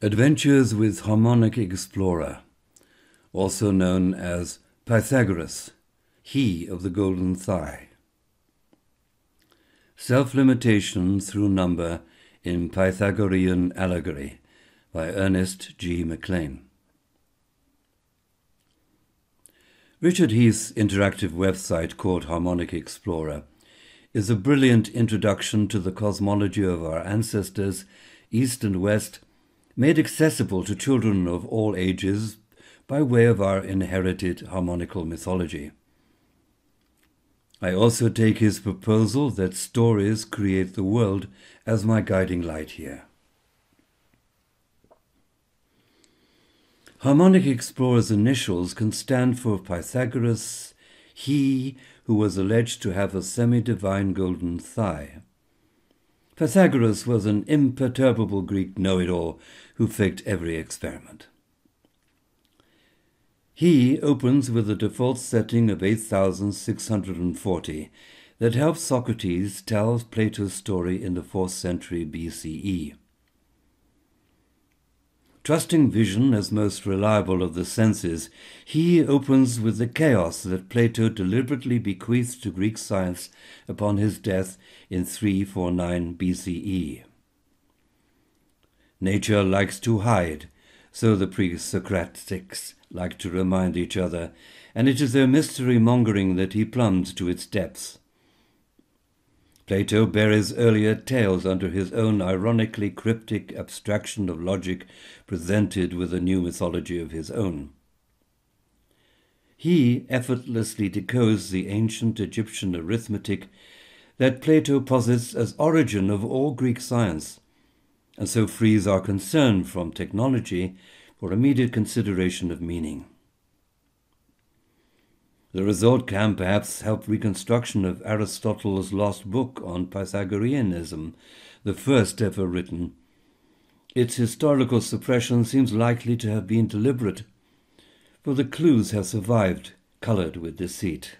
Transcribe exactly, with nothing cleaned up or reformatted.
Adventures with Harmonic Explorer, also known as Pythagoras, he of the golden thigh. Self-limitation through number in Pythagorean allegory by Ernest G. McClain. Richard Heath's interactive website called Harmonic Explorer is a brilliant introduction to the cosmology of our ancestors, East and West, made accessible to children of all ages by way of our inherited harmonical mythology. I also take his proposal that stories create the world as my guiding light here. Harmonic Explorer's initials can stand for Pythagoras, he who was alleged to have a semi-divine golden thigh. Pythagoras was an imperturbable Greek know-it-all who faked every experiment. He opens with a default setting of eight thousand six hundred forty that helps Socrates tell Plato's story in the fourth century B C E. Trusting vision as most reliable of the senses, he opens with the chaos that Plato deliberately bequeathed to Greek science upon his death in three forty-nine B C E. Nature likes to hide, so the pre-Socratics like to remind each other, and it is their mystery-mongering that he plumbs to its depths. Plato buries earlier tales under his own ironically cryptic abstraction of logic presented with a new mythology of his own. He effortlessly decodes the ancient Egyptian arithmetic that Plato posits as origin of all Greek science, and so frees our concern from technology for immediate consideration of meaning. The result can perhaps help reconstruction of Aristotle's lost book on Pythagoreanism, the first ever written. Its historical suppression seems likely to have been deliberate, for the clues have survived, coloured with deceit.